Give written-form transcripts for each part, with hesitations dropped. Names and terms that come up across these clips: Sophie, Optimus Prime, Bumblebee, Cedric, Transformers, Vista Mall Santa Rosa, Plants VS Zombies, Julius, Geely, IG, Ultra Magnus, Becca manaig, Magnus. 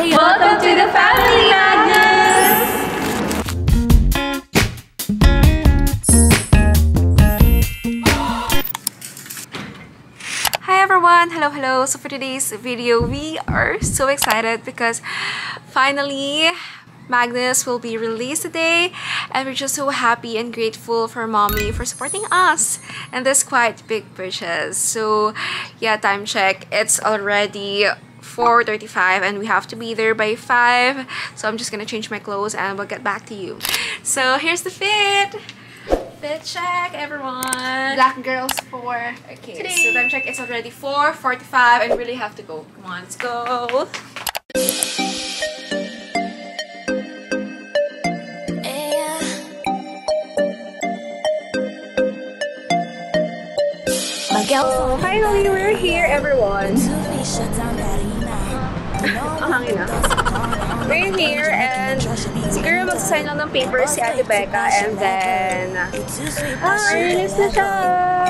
Say welcome to the family, Magnus! Hi everyone! Hello, hello! So for today's video, we are so excited because finally Magnus will be released today, and we're just so happy and grateful for mommy for supporting us in this quite big purchase. So yeah, time check, it's already 4:35 and we have to be there by 5, so I'm just gonna change my clothes and we'll get back to you. So here's the fit check, everyone. Black girls 4. Okay, today. So time check, it's already 4:45 and really have to go. Come on, let's go. So finally, we're here, everyone. We're here and siguro magsasign lang ng paper si Ate Becca, and then release na siya!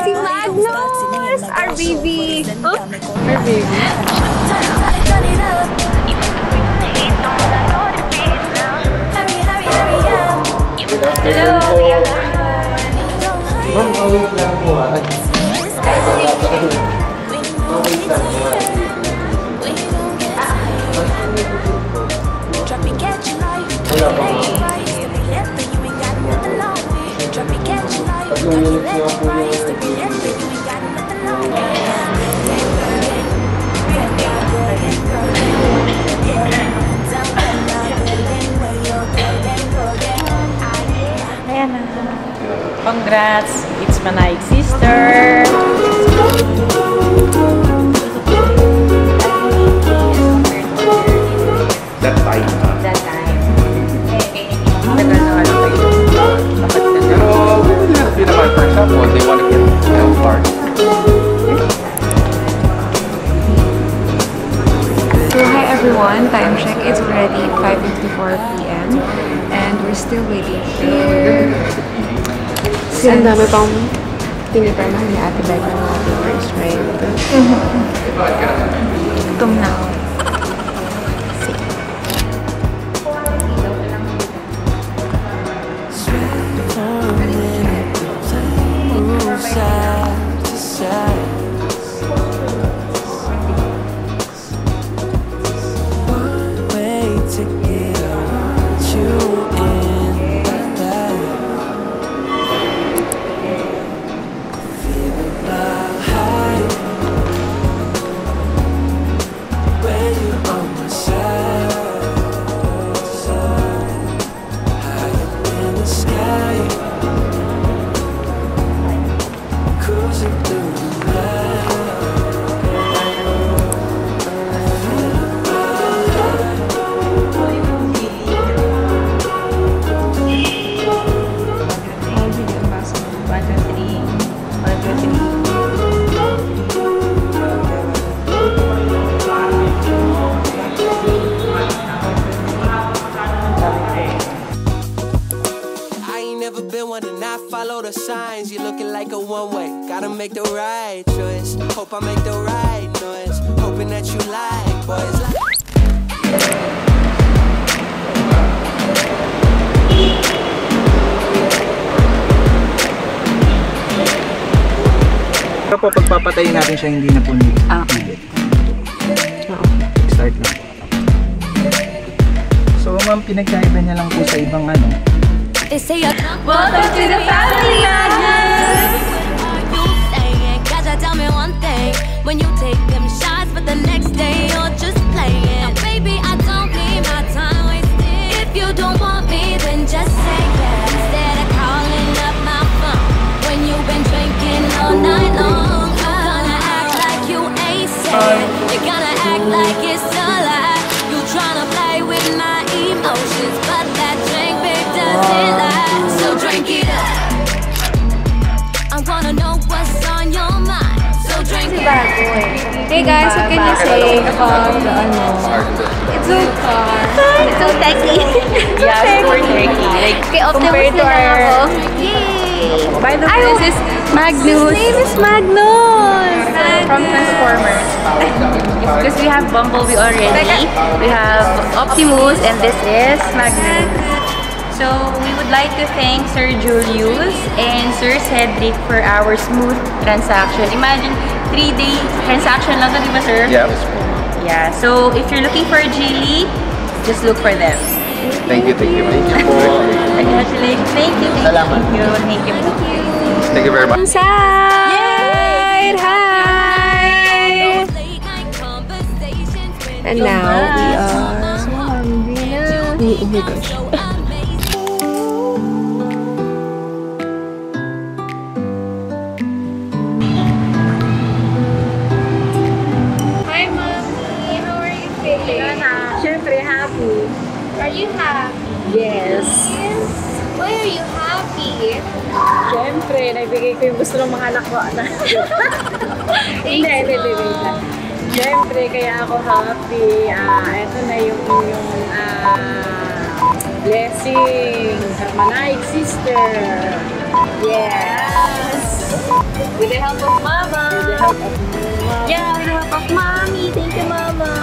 Si Magnus! Our baby! Huh? Our baby. Hello! Hello! Congrats, it's my night sister. Time check, it's already 5:54 p.m. and we're still waiting here. Ang dami pang tinitingnan ni Ate Becca ng ating first ride. Gutom na ako. Signs, you're looking like a one-way. Gotta make the right choice. Hope I make the right noise. Hoping that you like, boys. Kapag pagpapatayin natin siya, hindi na punin. Okay. Start lang. So, ma'am, pinagkaiba niya lang po sa ibang ano. They say, welcome to the family, Magnus! Tell me one thing, when you take them shots, but the next day you're just playing. Baby, I don't need my time wasted. If you don't want me, then just say yes. Instead of calling up my phone, when you've been drinking all night long, you're gonna act like you ain't said. You're gonna act like it's a lie. You tryna play with my emotions, but that drink, baby, doesn't lie. So drink it up. I wanna know what's on your mind. So drink it up. Hey guys, what can you say about the It's so fun. It's so techy. Yeah, it's super techy. Like, compared to our... Yay! By the way, this is Magnus. His name is Magnus! From Transformers. Because we have Bumblebee already, we have Optimus, and this is Magnus. So we would like to thank Sir Julius and Sir Cedric for our smooth transaction. Imagine 3-day transaction lang to, di ba, sir? Yeah. Yeah. So if you're looking for a Geely, just look for them. Thank you, thank you, thank you. Congratulations. Thank you, thank you, thank you. Thank you very much. Yay! Hi! And now we are so hungry now. Oh my gosh. Hi, mommy. How are you feeling? Siyempre, happy. Are you happy? Yes. Yes. Why are you happy? Siyempre, naibigay ko yung gusto ng mga anak ko. Hindi. Siyempre, kaya ako happy. Ito na yung inyong blessing. Harmonic sister. Yes. With the help of Mama. With the help of Mama. Yeah, with the help of Mommy. Thank you, Mama.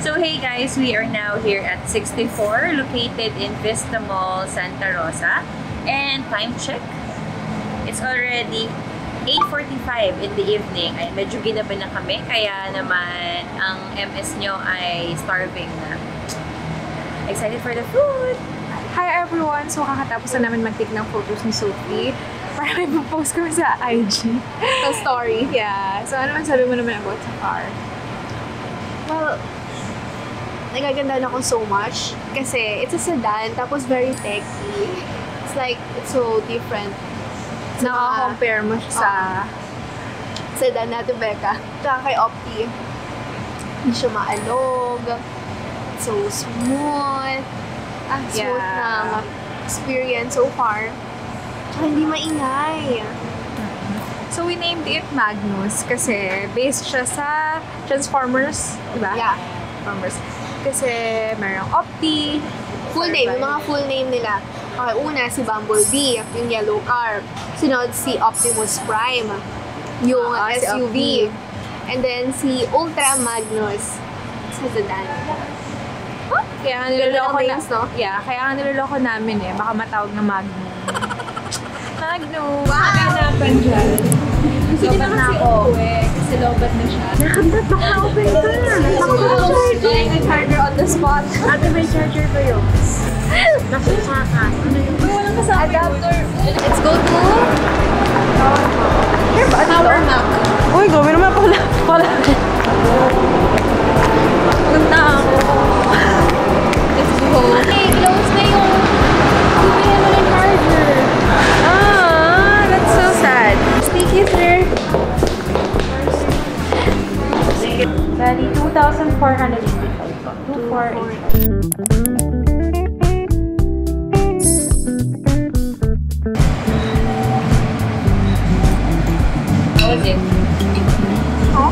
So hey guys, we are now here at 64, located in Vista Mall Santa Rosa. And time check, it's already 8:45 in the evening. Ay, medyo ginabi na kami, kaya naman ang MS nyo ay starving na. Excited for the food! Hi everyone! So kakatapos na namin mag-take ng photos ni Sophie. Para may post kami sa IG. The story. Yeah. So ano man sabi mo naman about sa car? Well, nagaganda na ako so much kasi it's a sedan tapos very techy. It's like, it's so different. Naka-compare mo siya sa sedan natin, Becca. Tsaka kay Opti, hindi siya maalog. So smooth. Ang smooth na experience so far. Tsaka hindi maingay. So we named it Magnus kasi based siya sa Transformers, diba? Yeah. Transformers. Kasi mayroong Opti. Full name, yung mga full name nila. Okay, una si Bumblebee, yung yellow car. Sunod si Optimus Prime, yung SUV. Si and then si Ultra Magnus, sa sedan. Huh? Kaya niloloko na, no? Yeah, kaya niloloko namin eh. Baka matawag na Magnus. Magnus! Wow! Maganapan dyan. Gusto din na ako eh. Kasi lobat na siya. Nakanda, baka open ka na. Baka charger on the spot. Ate, may charger ba yun? Nakasaka. Walang kasama yun. Adapter. Let's go to... Power map. Uy, gawin naman pala. Punta ako. Let's go. Okay, close na yung... Kumayan mo na yung charger. Aww, that's so sad. Thank you, sir. Bali, 2,400. 2,400. How was it? Huh?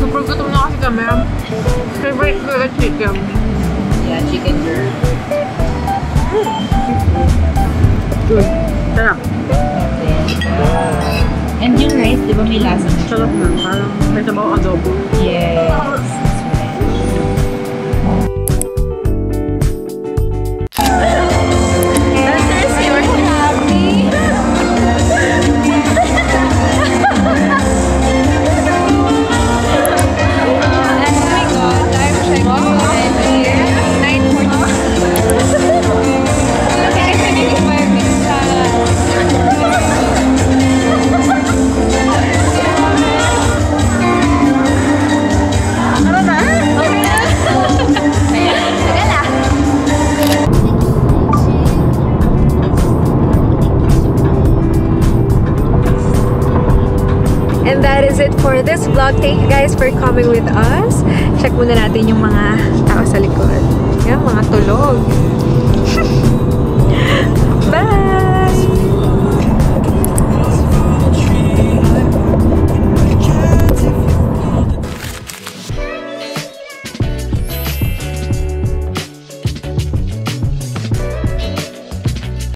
Super gutom na kasi kami. Favorite ko yung chicken. Yeah, chicken girl. Good. Sarap. And yung rice, di ba may lasa? Sarap na. Parang may tabang adobo. Yes. For this vlog, thank you guys for coming with us. Check muna natin yung mga tao sa likod. Yung mga tulog.